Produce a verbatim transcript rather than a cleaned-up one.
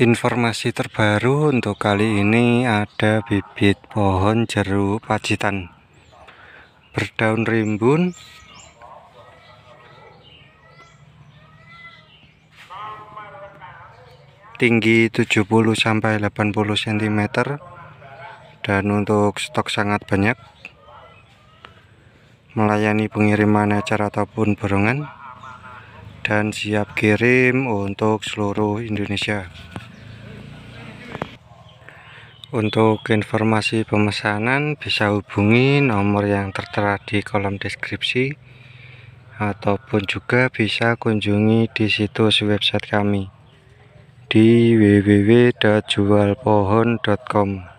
Informasi terbaru untuk kali ini ada bibit pohon jeruk Pacitan berdaun rimbun, tinggi tujuh puluh sampai delapan puluh sentimeter, dan untuk stok sangat banyak, melayani pengiriman ecer ataupun borongan, dan siap kirim untuk seluruh Indonesia. Untuk informasi pemesanan bisa hubungi nomor yang tertera di kolom deskripsi ataupun juga bisa kunjungi di situs website kami di w w w titik jualpohon titik com.